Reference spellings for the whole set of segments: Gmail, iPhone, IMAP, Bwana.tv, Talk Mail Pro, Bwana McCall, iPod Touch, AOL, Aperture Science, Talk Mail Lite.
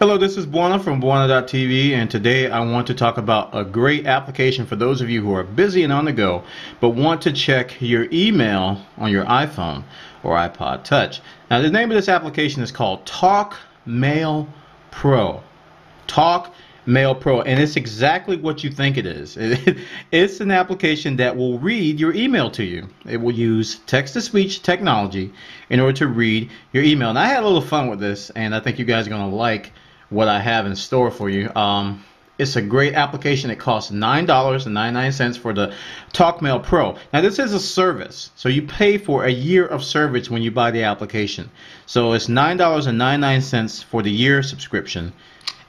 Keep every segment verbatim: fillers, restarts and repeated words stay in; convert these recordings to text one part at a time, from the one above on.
Hello, this is Bwana from Bwana dot T V, and today I want to talk about a great application for those of you who are busy and on the go but want to check your email on your iPhone or iPod Touch. Now, the name of this application is called Talk Mail Pro. Talk Mail Pro, and it's exactly what you think it is. It, it's an application that will read your email to you. It will use text-to-speech technology in order to read your email. And I had a little fun with this, and I think you guys are going to like what I have in store for you. Um, it's a great application. It costs nine dollars and ninety-nine cents for the Talk Mail Pro. Now, this is a service, so you pay for a year of service when you buy the application. So it's nine dollars and ninety-nine cents for the year subscription,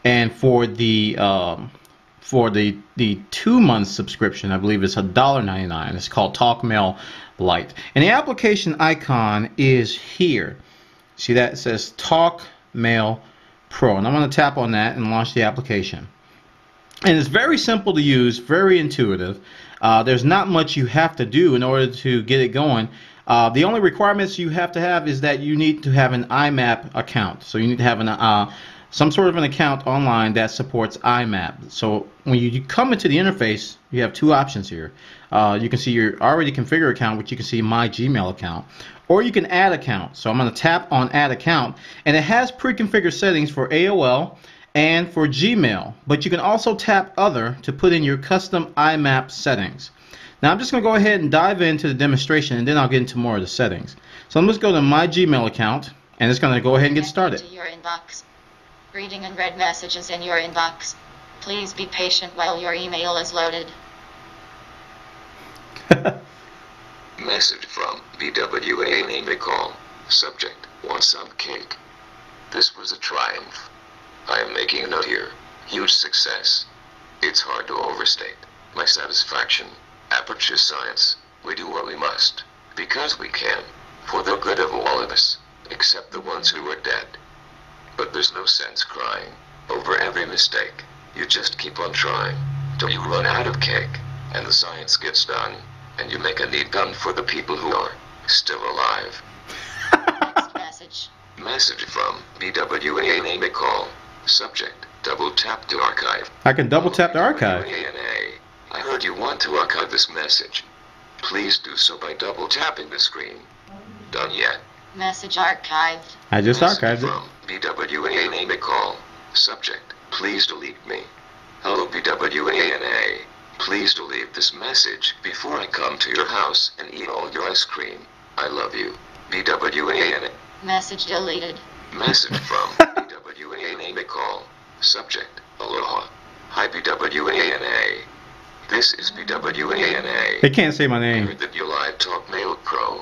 and for the um, for the the two month subscription, I believe it's a dollar ninety-nine. It's called Talk Mail Lite, and the application icon is here. See that? It says Talk Mail Pro, and I'm going to tap on that and launch the application. And it's very simple to use, very intuitive. Uh, there's not much you have to do in order to get it going. Uh, the only requirements you have to have is that you need to have an I MAP account. So you need to have an uh, some sort of an account online that supports I MAP. So when you come into the interface, you have two options here. Uh, you can see your already configured account, which you can see my Gmail account, or you can add account. So I'm going to tap on add account, and it has pre-configured settings for A O L and for Gmail, but you can also tap other to put in your custom I MAP settings. Now I'm just going to go ahead and dive into the demonstration, and then I'll get into more of the settings. So let's go to my Gmail account, and it's going to go ahead and get started. Your inbox. Reading unread messages in your inbox. Please be patient while your email is loaded. Message from Bwana McCall. Subject, wants some cake. This was a triumph. I am making a note here. Huge success. It's hard to overstate my satisfaction. Aperture Science. We do what we must, because we can, for the good of all of us, except the ones who are dead. But there's no sense crying over every mistake. You just keep on trying till you run out of cake, and the science gets done, and you make a neat gun for the people who are still alive. Next message. Message from Bwana McCall. Subject, double tap to archive. I can double tap to archive. I heard you want to archive this message. Please do so by double tapping the screen. Done yet. Message archived. I just archived it. Bwana McCall. Subject, please delete me. Hello Bwana. Please delete this message before I come to your house and eat all your ice cream. I love you. Bwana. Message deleted. Message from Call. Subject, aloha. Hi, Bwana. This is Bwana. They can't say my name. I heard that you live Talk Mail Pro.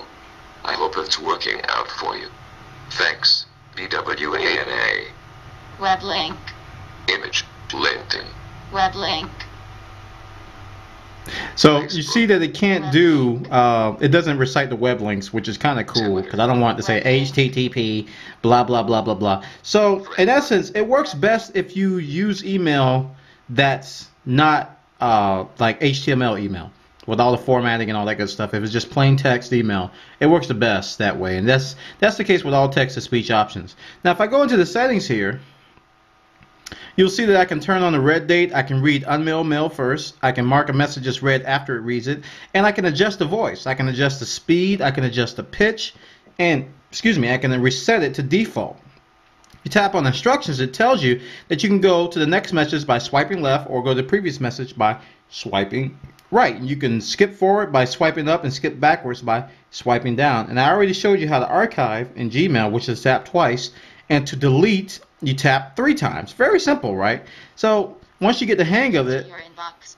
I hope it's working out for you. Thanks, Bwana. Web link. Image, LinkedIn. Web link. So you see that it can't do, uh, it doesn't recite the web links, which is kind of cool, because I don't want it to say H T T P, blah, blah, blah, blah, blah. So in essence, it works best if you use email that's not uh, like H T M L email, with all the formatting and all that good stuff. If it's just plain text email, it works the best that way. And that's, that's the case with all text-to-speech options. Now, if I go into the settings here, you'll see that I can turn on the read date. I can read unmailed mail first. I can mark a message as read after it reads it. And I can adjust the voice. I can adjust the speed. I can adjust the pitch. And, excuse me, I can reset it to default. You tap on instructions. It tells you that you can go to the next message by swiping left, or go to the previous message by swiping right. And you can skip forward by swiping up and skip backwards by swiping down. And I already showed you how to archive in Gmail, which is tap twice, and to delete, you tap three times. Very simple, right? So once you get the hang of it. Your inbox.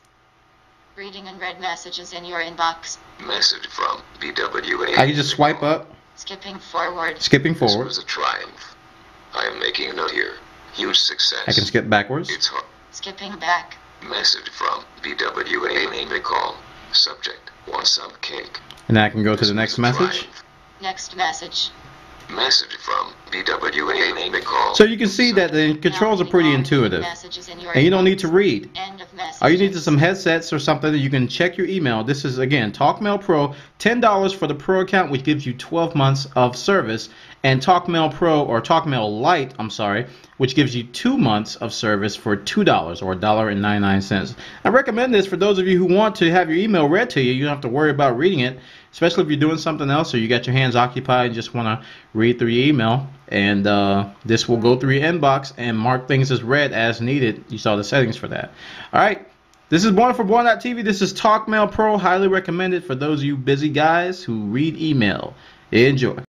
Reading unread messages in your inbox. Message from Bwana. I can just swipe up. Skipping forward. Skipping forward. This was a triumph. I am making a note here. Huge success. I can skip backwards. It's hard. Skipping back. Message from Bwana McCall. Subject, wants some cake. And I can go this to the next message. Triumph. Next message. Message from Bwana McCall. So you can see that the controls are pretty intuitive, and you don't need to read. All you need is some headsets or something that you can check your email. This is, again, Talk Mail Pro, ten dollars for the Pro account, which gives you twelve months of service, and Talk Mail Pro, or Talk Mail Lite, I'm sorry, which gives you two months of service for two dollars, or one dollar and ninety-nine cents. I recommend this for those of you who want to have your email read to you. You don't have to worry about reading it, especially if you're doing something else or you got your hands occupied and just want to read through your email. And uh, this will go through your inbox and mark things as read as needed. You saw the settings for that. All right. This is Bwana for Bwana dot T V. This is Talk Mail Pro. Highly recommended for those of you busy guys who read email. Enjoy.